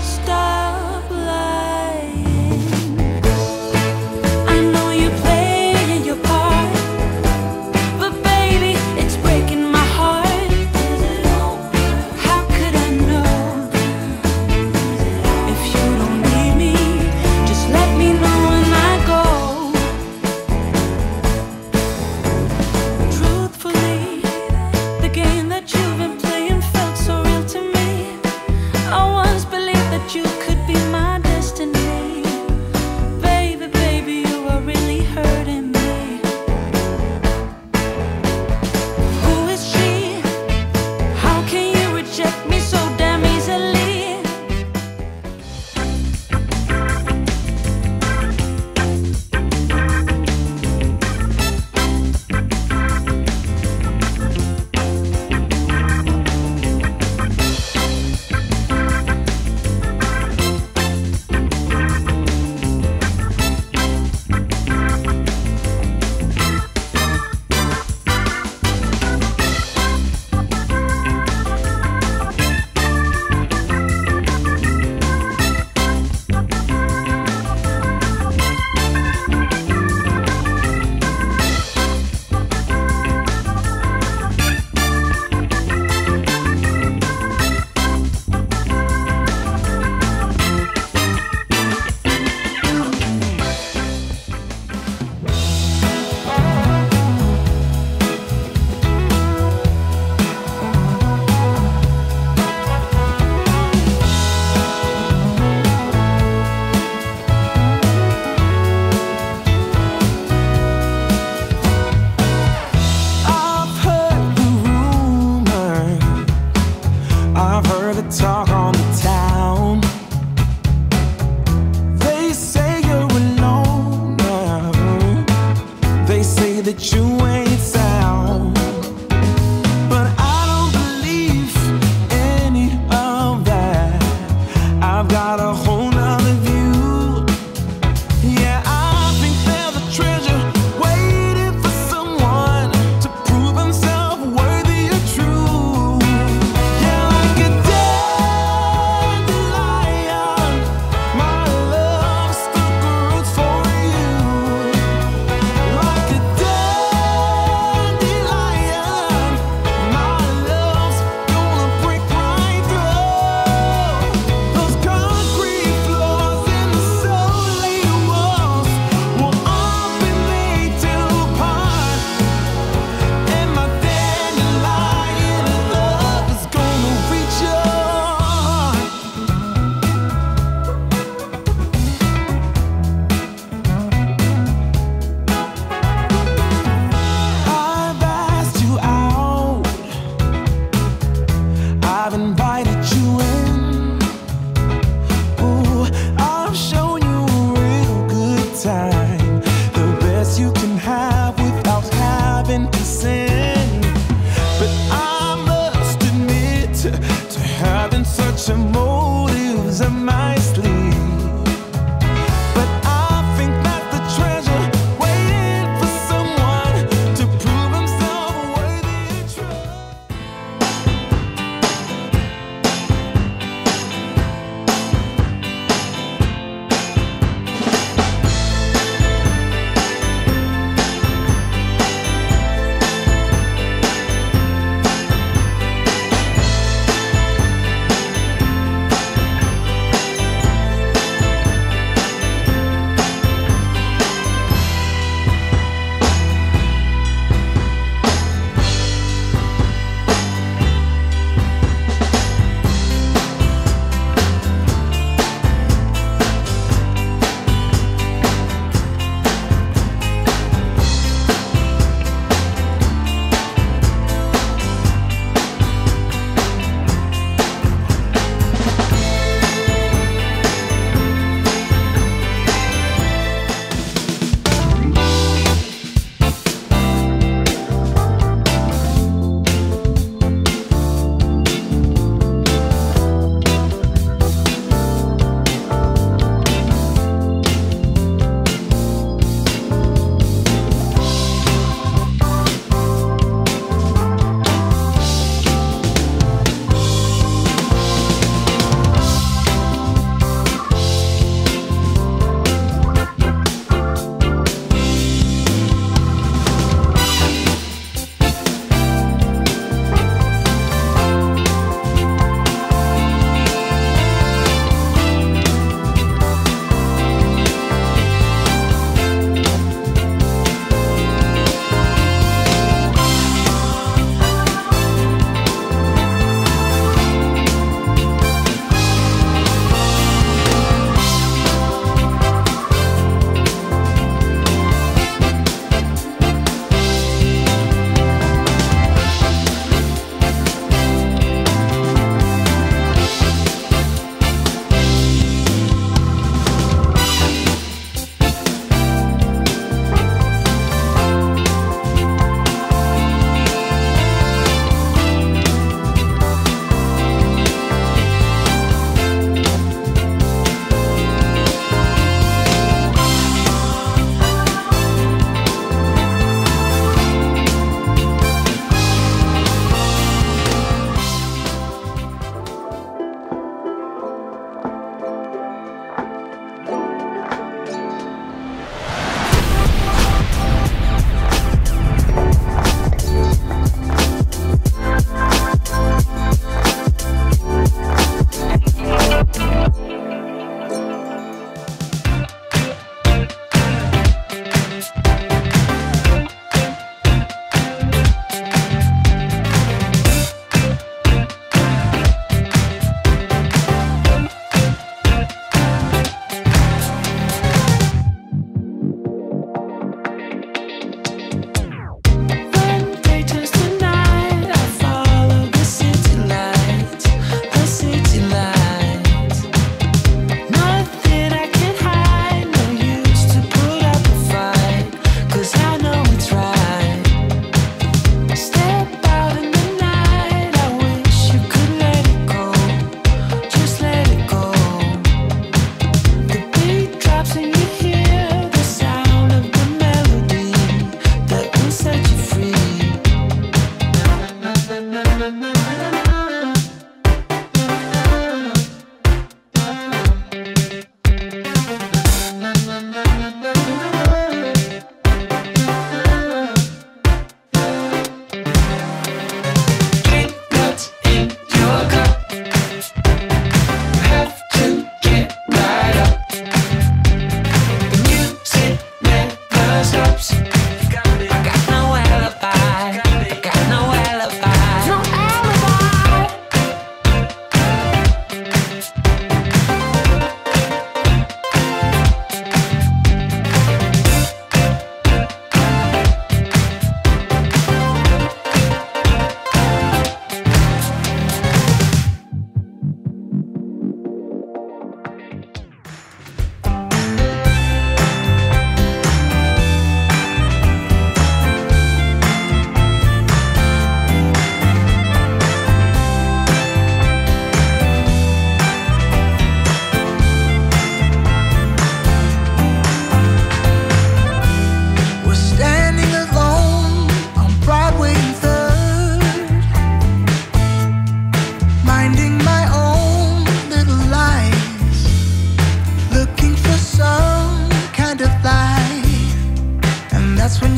Stop.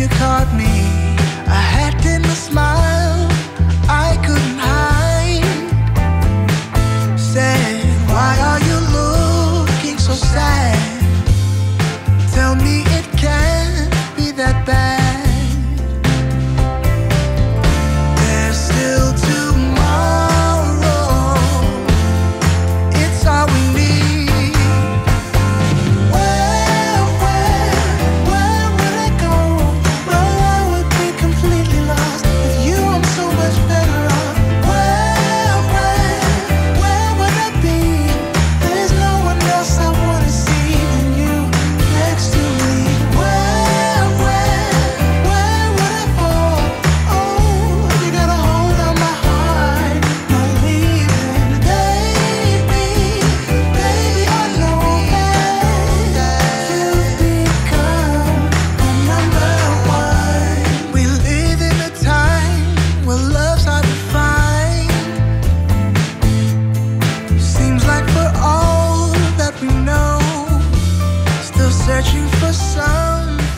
you caught me, I had in a smile I couldn't hide. Said, why are you looking so sad? Tell me it can't be that bad. Searching for some